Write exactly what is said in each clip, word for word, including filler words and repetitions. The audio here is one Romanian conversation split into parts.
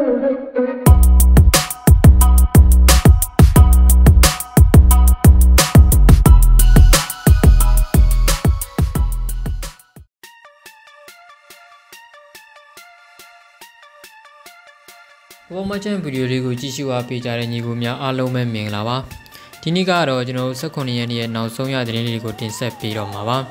Vă mulțumim pentru vizionare, pe care ne urmăriți pe canal. Din păcate, din nou, să continuăm să facem din nou din septembrie.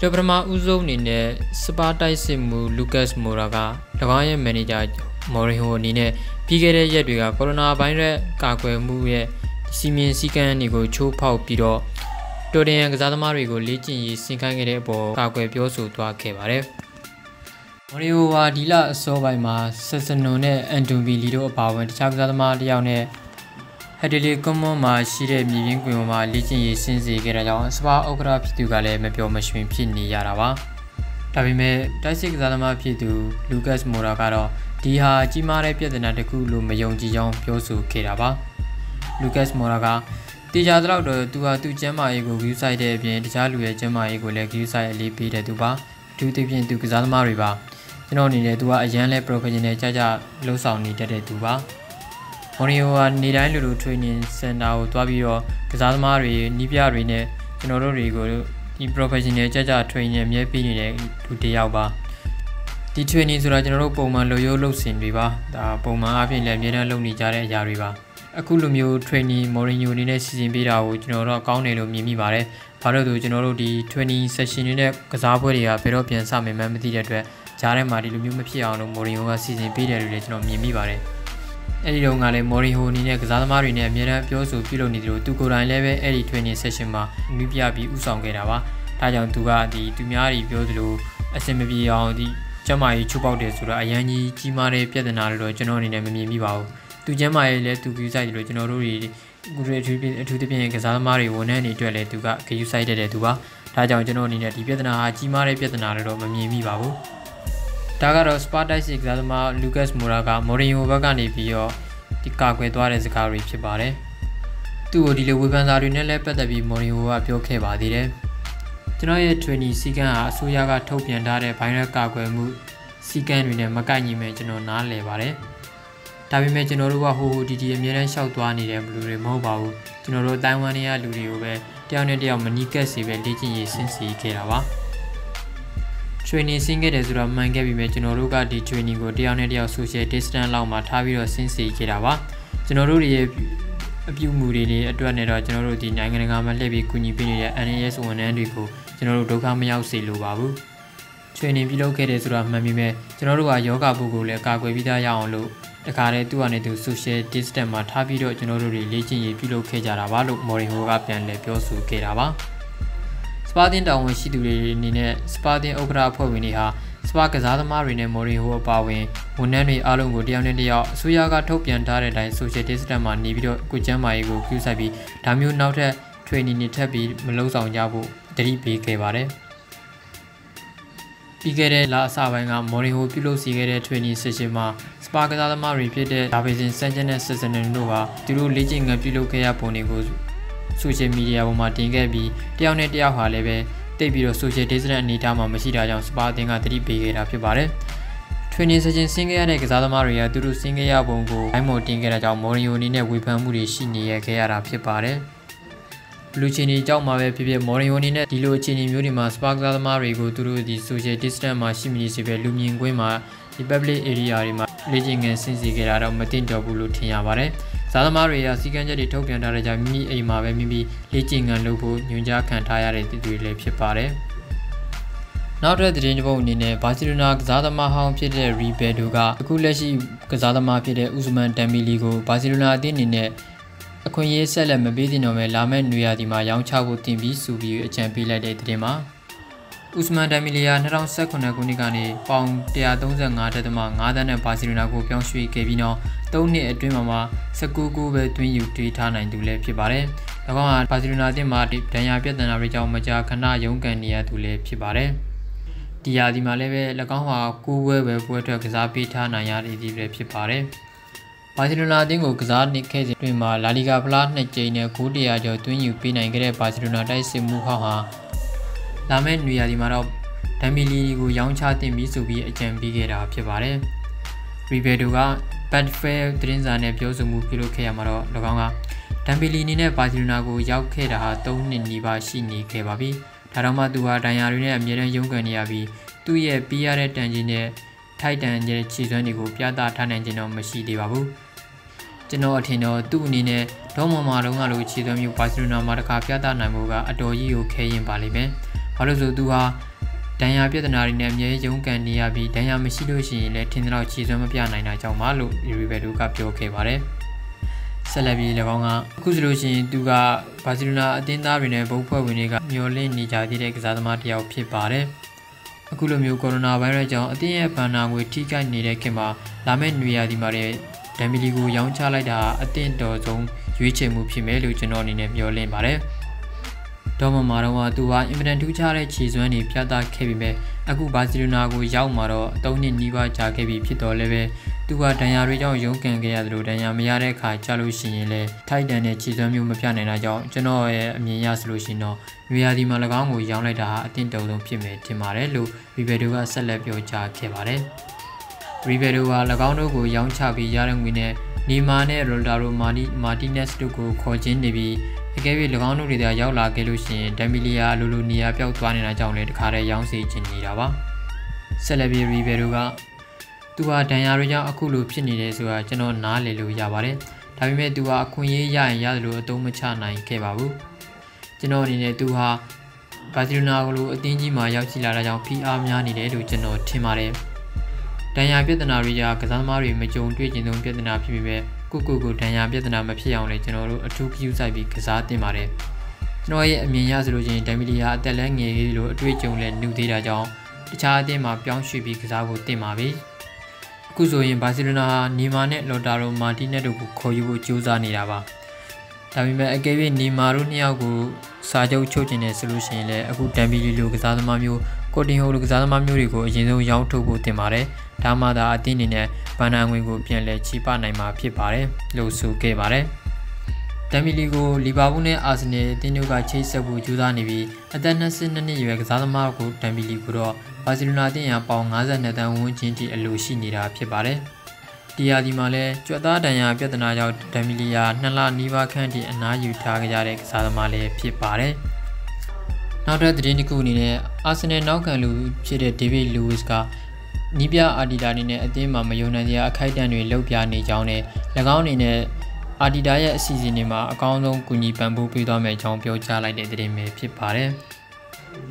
De prima uzonine, spatai simu Lucas Moraga, rămâne manager Morihonine, pigere jebega corona bine, căcoe muie, simen sican nico chupau piro. Dorin exadamarigo licini sicangere po căcoe piosu toa kebare. Moriua dila sobai ma sesenone antumbiliro pavan chakzadamariaune. Hădele cum ma șire mișcăm cu ma licini sinzi geraja, sva ogra pitucale me pio meșmin pini iarava. Tapi me tăsic zădama pitu Lucas Moraga, diha cimare pietena de culu me jongjijong piosu kerava. Lucas Moraga, deja drăgul tu a tu cema ego viusai de bine deja lui cema ego le viusai lipi de tuba, tu te bine tu zădama riba. Genoni de tu a jenle procăjine caja losau ni de tuba. Moriua nirai lulu training sendau toabiro kazamari nibiarine nororigo di professional jaja training mie pinine tuteyauba di training ဆိုတာ ကျွန်တော်တို့ ပုံမှန် လုပ်ရိုး လုပ်စင်တွေပါ ဒါ ပုံမှန် အပြင် လည်း အများနဲ့ လုပ်နေကြတဲ့ အရာတွေပါ အခု လိုမျိုး training Mourinho နေနဲ့ season ပေးတာကို ကျွန်တော်တို့ ကောင်းတယ် လို့ မြင်မိပါတယ် ဘာ လို့ ဆို ကျွန်တော်တို့ ဒီ training session တွေနဲ့ ကစားပွဲတွေက ဘယ်တော့ ပြန် စမယ်မှန်း မသိတဲ့ အတွက် ကြားထဲမှာ ဒီ လိုမျိုး မဖြစ်အောင် လို့ Mourinho က season ပေးတယ် လို့ လည်း ကျွန်တော် မြင်မိပါတယ် Ei lung ale Mourinho nine kazadamari ne mira piosu pilonidiro tu korain lebe ei training session ma nubia bi usong keda ba da jaung tu ga di tu mya ri piosulo asin mapi aung di chamma yi chupauk de so da ayan ji jima de pyatana lo lo jano nine ma myin mi ba bu tu chamma yi le tu kyu sai lo jano do ri ku re thu pin athu de pin kazadamari wonan ni twet le tu ga kyu sai de de tu ba da jaung jano nine di pyatana ha jima de pyatana lo lo ma myin mi ba bu Dacă Spartak exadama Lucas Moraga, Mourinho va gândi pio, tica cu doare zicari pe bare. Tu odile uibanzarinele pe de bi Mourinho va pio ke badire. Tinoie training sigan asuyaga topian dare pine cacue mu sigan vine macani mecino nale bare. Tabi mecino rua ho didi miren shautuani de blure mobau, tinoro daimania luriube, teone de manică si velicii sinsi kerava. Training singere zura mange bi me jinoruga di training go tiao ne tiao social distance law ma tha pi lo sinsi keda ba jinoru ri ye apyu mu ri ni atwat ne do jinoru di nai ngana ga ma hle bi kunyi pi ni de N A S wanan ri ko jinoru doukha ma yauk si lo ba bu training pi lou kede zura man mi me jinoru ga yoga bu ko le ka kwe pi da ya aung lo taka de tu a ne tu social distance ma tha pi do jinoru ri le chin yi pi lou khe ja da ba lo Mourinho ga pyan le pyo su keda ba Spadin daun și duri nine, spadin ogra poviniha, spagazada marine Mourinho bawin, unenui alungu dianedia, suyaga topian tare dai societistama nibido kujama ego kusabi, tamiu naute, training nitabi, melosa yabu, tripi kevare. Pigere la savanga Mourinho pilo sigere training sesima, spagazada mari pide, avizin sengene sesenin nova, duru leading a pilo kea ponigos. Social media vom atinge bi, tiau ne tiau halebe, te biro social distance ni tama masida jang spa tinga tri pege da phibare. Training session singe ne kazadamari ya turu singe ya bom ko aimo tinge da jang Mourinho ni ne wipan mu ri shi ni ye khe ya da phibare. Lu chini jaung ma be phibye Mourinho ni ne di lo chini myu ni ma spa kazadamari ko turu di social distance ma shi mi si be lu myin kwin ma di public area ri ma leejin ngan sin si khe da da matin jaw bu lo thin ya bare. Zalamaria siganja de topian daraja mini aima ve mimi lechingan logo nyunja khan thaya de tui le phit pare. Naw de trin de bou ni ne Barcelona kazadama haung phit de Ribedo ga aku lechi kazadama phit de Ousmane Dembélé ko Barcelona atin ni ne akhwin ye set le ma pe tin naw me la mae nwe ya di ma yaung cha ko tin pi su pi achan pe lai de trin ma Ousmane Dembélé ya două mii șaptesprezeceခုနှစ် ကနေ ပေါင် one hundred thirty-five point five သန်းနဲ့ Barcelona ကို ပြောင်း ရွှေ့ခဲ့ပြီး နောက် threeနှစ် အတွင်း မှာ nineteen ကို ပဲ တွင်း ယူတွေးထားနိုင် သူ လည်း ဖြစ် ပါတယ် ၎င်း ဟာ Barcelona အသင်း မှာ ဒဏ်ရာ ပြဿနာ တွေ ကြောင့် မကြာခဏ ရုန်းကန် နေရ သူ လည်း ဖြစ် ပါတယ် ဒီ ရာသီ မှာ လည်း ပဲ ၎င်း ဟာ nine ပွဲ ပဲ ပွဲ ထွက် ကစား ပေးထား နိုင်ရ သည် လည်း ဖြစ် ပါတယ် Barcelona အသင်း ကို ကစား နေခဲ့ စဉ် တွင် မှာ La Liga ဖလား two ကြိမ် နဲ့ goal one hundred ကျော် တွင်း ယူပေး နိုင် ခဲ့ တဲ့ Barcelona တိုက် စစ် မှု ဟောင်း ဟာ La Manuia di Maro, Dembélé ကို ရောင်းချတင်ပြီး ဆိုပြီး အကြံပေးခဲ့တာ ဖြစ်ပါတယ် Ribeiro Banfield Trinza ne biozu mu pilu khaya ma ro lagaung Dembele ni ne Barcelona ko yauk khaya ha trei nit ni ba shi ni khaya ba bi. Da ma tu ha danya ri ne a mye than yong kan ni ya bi. Tu ye pi ya de tan chin ne thai tan chin chi swan ni ko pyata tha nain chin taw ma shi de ba bu. Chin taw a thin taw tu ani ne daw ma ma long a lo chi swan myu Barcelona ma da kha pyata nain mu ga a taw yi ko khaya yin ba lai mai. Ba lo so tu ha danya pyatana ri ne a mye yong kan ni ya bi. Danya ma shi lo shin le thin taw chi swan ma pya nain ta chaw ma lo Ribeiro ka pyo khaya ba de. Salabi Lavanga, Kuzluci, Duga, Barcelona, Adinda, Rene, Bopa, Winega, Miole, Nija, Direct Zadamatia, Pipare, Kulumu Corona, Varaja, Adia Pana, Witika, Nirekema, Lamen, Via di Mare, Damiligu, Yancha, Lada, Atento, Zong, Juice, Mupime, Lucianone, Miole, Mare, Domo Marawa, Dua, Imran, Duchare, Chizoni, Piata, Kebime, Aku Barcelona, Yaumaro, Doni, Niva, Jacabi, Pito, Leve, Dua Danya Rijau Yoken Gayadru Danya Miare Kai Chalushi Le Titan e Chizom Yumapiana Najau Jano e Miya Solushino Viadi Malagangu Yang Leda Tinto Pime Timarelu Ribeduga Celebio Cha Kevare Ribeduga Lagano Gu Yang Chabi Yarang Wine Nimane Roldaru Martinez Duku Kojin Devi Gavi Lagano Rida Yaula Gelushin Demilia Lulunia Piautuan Najau Led Kare Yang Si Chinirava Celebi Ribeduga Dua Danya Rija Akulu Pinide Sua General Nalelu Yavare, Tabime Dua Kunya and Yalu Domachana in Kebabu. General Nine Duha Badrunagulu, Dingi Maya Silarajang P. Amyani Ledu General Timare. Danya Vietnam Rija, Kazamari, Major Drijinum Vietnam Pibe, Kuku, Danya Vietnam Pion, General, a two Kusabi Kazatimare. Noy Minas Rujin, Damilia, Delangi, Drijung, and New Dirajong, the Chadima Pionshibi Kazago Timavi. Cuzoin Barcelona, Nimane, Lodaro, Martinez, Koyu, Juza Nirava. Tamime gave Nimaruniago, Sajo Chogine solution, a good Dembele Luxamamu, Codinho Luxamamurigo, Gino Yautogo Temare, Tamada Adinine, Bananguigo Pianle, Chipa Naima Pipare, Losu Kevare. Dembele Libabune Asne, Dinuga Chesabu Judanivi, Adana Sinani Examago, Dembele Guro. Barcelona din Pongaza Netan Wunchinti Elucinida Pipare. Dia di Male, Jota Danya Pietana Demilia, Nala Niva Candy and Nayu Tagajarek Salamale Pipare. Now that Rinicunine, Asene Naukalu, Chide David Lewisca, Nibia Adidadine, Adema Mayonadia, Akaidanu, Lopia Nijaune, Lagaunine, Adidaya Sizinima, Akandon Kuni Bambu Pidome, Jompio Chala de Dream Pipare.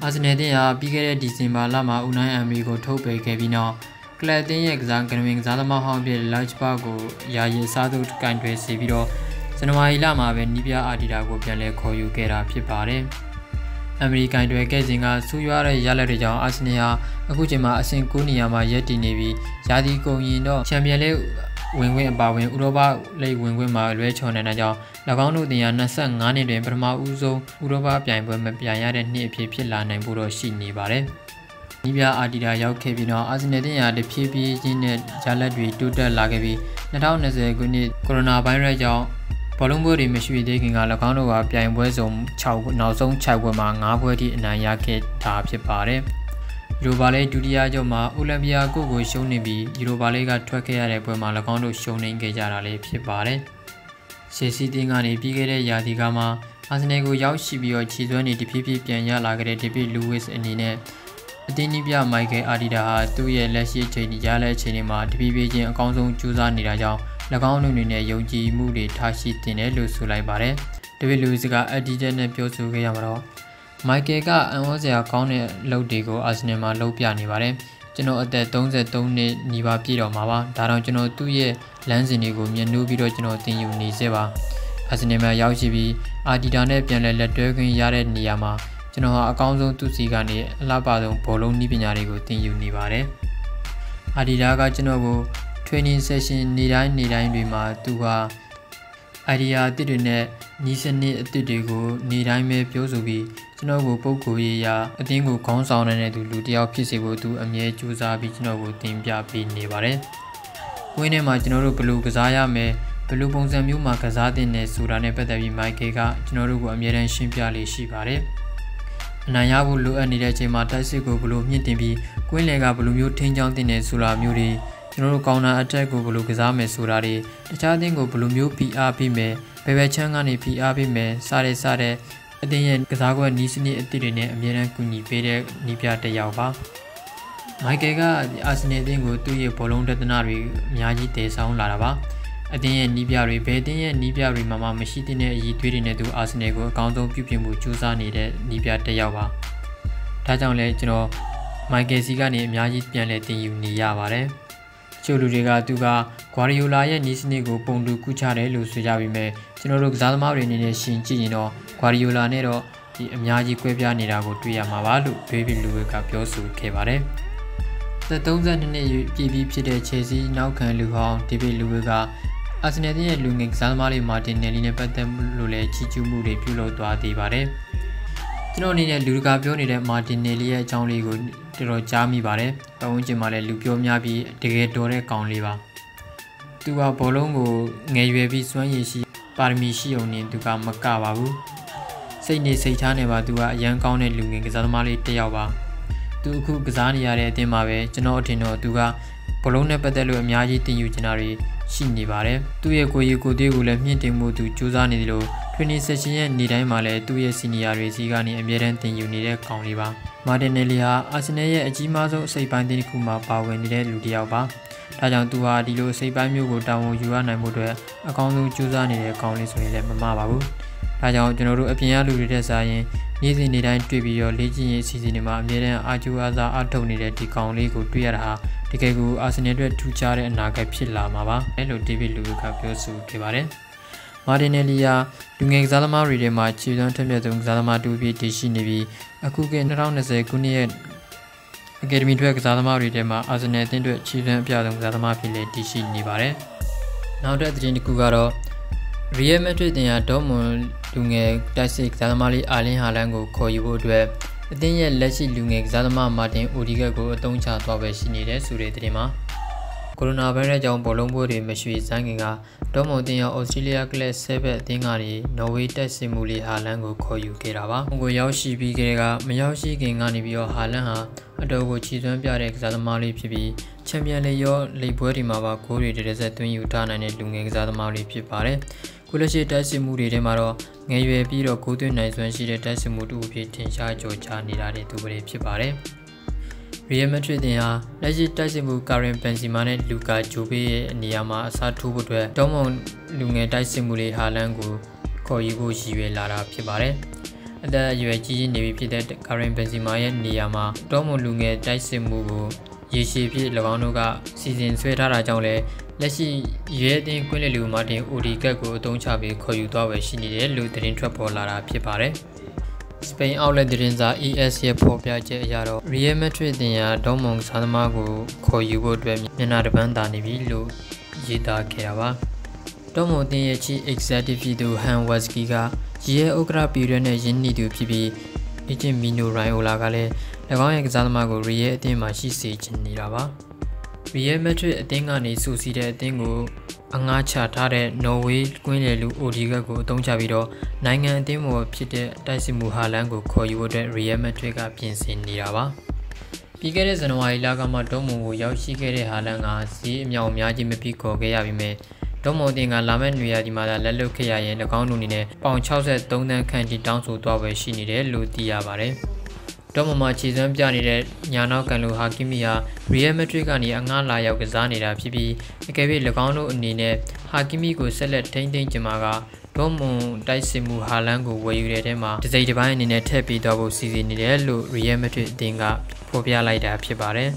Aznedea, Bigere December Lama, Unai Amigo Tope Kevino, Cladding Exam Gaming Zalama Hobby, Large Bago, Yaye Sadu Country Seviro, Sanoi Lama, when Nibia Adidago Pialeco, you get a pipare. American to a Gazinga, Suyara Yalareja, Asnea, Akujima, Sinkuniama, Yeti Navy, Yadi Goyino, Chamiale, Winwin Bawin, Uroba, Lake Winwima, Rachel Nanaja. Lagano de Anasan, Nani de Brahma Uzo, Uroba, Piamba, Piana, Nipi, Pilan, and Buro Shini Bare. Nibia Adida Yaukevino, Asnedia, the P B, Jinet, Jaladri, Duda Lagavi, Natan as a good Corona Biraja, Palumbo, the Mishi taking a Lagano, Piambuezum, Chow, Nazon, Chagoma, Nabodi, and Ayake, Tapi Pare. Yubale, Julia Joma, Ulabia, Gogo, Shonibi, Yubalega, Twakea, Malagano, Shoning, Gajarale, Pipare. Sesi Dingani Bigere Yadigama, Asnego Yausibio Chizoni, the Pipi Pianya Lagre, the P. Lewis and Nine, Dinibia Mike Adidaha, Tuye Lessi Chenijala Chenima, the Pibian Council Chuza Niraja, Lagano Nune Yogi, Moody, Tashi Tinelu Sulaibare, the Veluzica Adijan Piosu Gamaro. Mike Ga and was a county Lodigo Asnema Lopianivare, Geno at the Donze Doni Niva Piro Mava, Tarantino Tuye. Lansinigo, Mianu Virogino, Tinu Nizeva, Asinema Yauchibi, Adidane Pianle, Turkin Yared Niama, Genoa Council to Sigani, Labadon, Polo Nibinarigo, Tinu Nivare, Adidaga Genovo, training session Nidan Nidan Rima, Tuga, Adia Didune, Nisani Tidigo, Nidame Piosubi, Genovo Pokuia, Dingo Council and Ludia Pisigo to Amie Chusa Viginovo, Timbia P. Nivare. Wine Majinoru Blue Gazaya me, Blue Bonzamuma Kazadine, Surane Petavi Maikega, Jinoru Amiran Shimpiali Shibare, Nayabu Lu and Nidachima Tasigo Blue Mitibi, Quinlega Blue Tinjantine Sula Muri, General Kauna attack Gulu Kazame Surari, the Chading of Blumu P R P me, Pevachangani P R P me, Sare Sare, Adin Kazago Nisini Etirine, Miran Kuni Pere Nipiate Yava. Maikega Asinating go to ye Polon Tatanari, Miaji Te Sound Larava. Adin Nibiari Bedin and Nibiari Mama Machitine Yi Twirine to Asinego, Countdown Pupimu Chusani Nipiate Yava. Tajang Legino. Mai găsiga ne miaji pianle te unia vare. Cioluriga duga, guariola e nisnego pondu cuciare lu sujavime, cinorug zalmarinine shinchino, guariola nero, miaji cuebianira gotuia mavalu, baby lu capiosu cavare. The domzanine pipi de chesi, now can luha, tibi luga, as nede lung exalmari martineline patem lule ciciumu de pulo toate vare. Cinoline luga pionire martinelia ciaunligo. Rojami bare, Paunjimale Lupiomiabi, Degetore Conliva. Tua Polongo, Nevevi Swanishi, Parmisioni, Duca Macavabu. Saini Seitaneva, Dua, Young County Lunging Zalmali Teava. Ducu Xaniare de Mave, Genotino, Duga, Polone Padelo Miagi de Eugenari, Shinivare. Tueco Yukudu Lemitimu to Chuzanilo, Twenty Session Nidamale, Tue Siniari Sigani, and Mirante Unire Conliva. Martinelia, Asineia, Egimazo, Seipandin Kuma, Pawenile, Ludiava, Tajantua, Dilo, Seipamu, Damo, Yuan, and Mudre, a condo, Chuzani, a countless with Mamabu, Tajan, General Apianu, Redesign, Nizin, Nidan, Tribio, Legin, Sizinima, Miren, Ajuaza, Atonide, Ticon, Ligo, Triarha, Tikegu, Asinedre, Tuchar, and Nakapilla, Mava, Elo, David Luca, Piosu, Kivare. Martinelia, Dungay Zalama Ridema, Children Temedung Zalama Dubi, Tishinibi, a cook and round as a Gunia Academy to Exalama Ridema, as an attendant to Children Piadung Zalama Pile, Tishinibare. Now that Jinkugaro, Real Madrid in a domo, Dungay, Tassi Exalamali, Alin Halango, Koyu, Dwe, then yet Lessi Dungay Zalama, Martin Udigago, Doncha, Tobeshinide, Suretrima. Coronavirus on Bolombo de Meshui Zanginga, Domodia, Australia class seven Dingari, Novita Simuli Halango Koyu Kerava, Goyashi Bigrega, Mayoshi Ganganibio Halaha, Adogo Chidon Biarek Zadamari Pibi, Champion Leo, Liburimava Kuri, the Resetun Yutan and Dungang Zadamari Pipare, Kulashi Tasimuri Demaro, Nayue Piro Kutu Nice when she Tasimutu Pitincha Jocha Nirade Tubere Pipare. Real Madrid din a legislative current pensimane Luca Jube Niama Satu Domon Lunge Daisimuli Halangu Koyugo Shiwe Lara Pibare. The U A G Navy current pensimayan Niama Domon Lunge Daisimugu Yeshipi Lavanuga Season Swetara Jongle Leshi Yedin Quilelu Martin Urikago Donchabe Koyudawe Shinide Lutherin Trapo Lara Pibare. Spain outlet Rinza E S ye popia yaro. Real Madrid din ya domong sanamago koyugo dwe nanarbanda nibilu yida kerava. Domo din ye chi executive do han was giga. Ye okra pirene jinni do pibi. Ijin minu rai olagale. Lagang exalamago rie din machi se chinirava. Real Madrid dingani suside dingo. Anga Chatare, Norway, Guinelu, Odigago, Donjaviro, Nangan Demo, Pite, Daisimu Halango, Koyude, Real Madrid, Pins in Niava. Pigeres and Wailagama Domo, Yoshigere Halanga, Si, Miao Miajime Pico, Gayavime, Domo Dinga Laman, Riadimada, Lelokea, and the Ganunine, Ponchauset, Donan Candy, Dansu, Dove, Shinide, Lutiavare. Domo Machism Janire, Yanokalu Hakimia, Real Madrid and Angala Yogazanira Pibi, Akavi Lagano Nine, Hakimigo Selet Tainting Jamaga, Domo Daisimu Halango, Wayurema, the Divine in a Tepi double season Nidelu, Real Madrid Dinga, Popia Lida Pibare.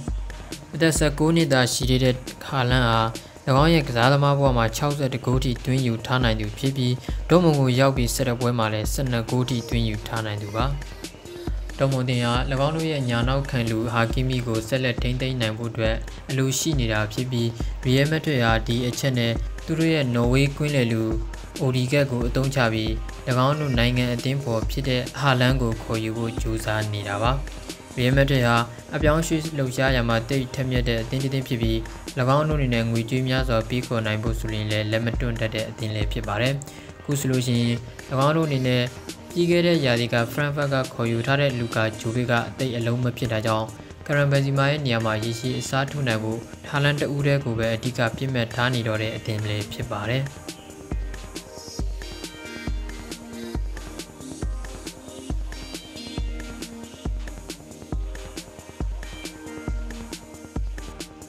The Sakuni that she did Halana, the one exalama Wama Chausa the Goti twin you Tana and you Pibi, Domo Yabi set up Wemale, Sena Goti twin you Tana and Duba. Domodia, Lavanoia Yano can lu Hakimigo selecting the Nambudre, Lucinida Pibi, Riemetria di Echene, Duria Noe Quinelu, Origago Donchavi, Lavano Nanga Dimpo Pide Halango Koyugo Jusa Nidava, Riemetria, Abianchis Lucia Yamate Temiade, Dintin Pibi, Lavano Nangu Jimias or Pico Nambusuline, Lemetun Tade, Dinle Pibare, Guslucin, Lavano Nine. Pigere Yadiga Franfaga Koyutare Luca Jubiga de Aloma Pitajon, Karambenzema e niamai și s-a tunat cu talent ureagul de a dica pime tani dore din le pipare.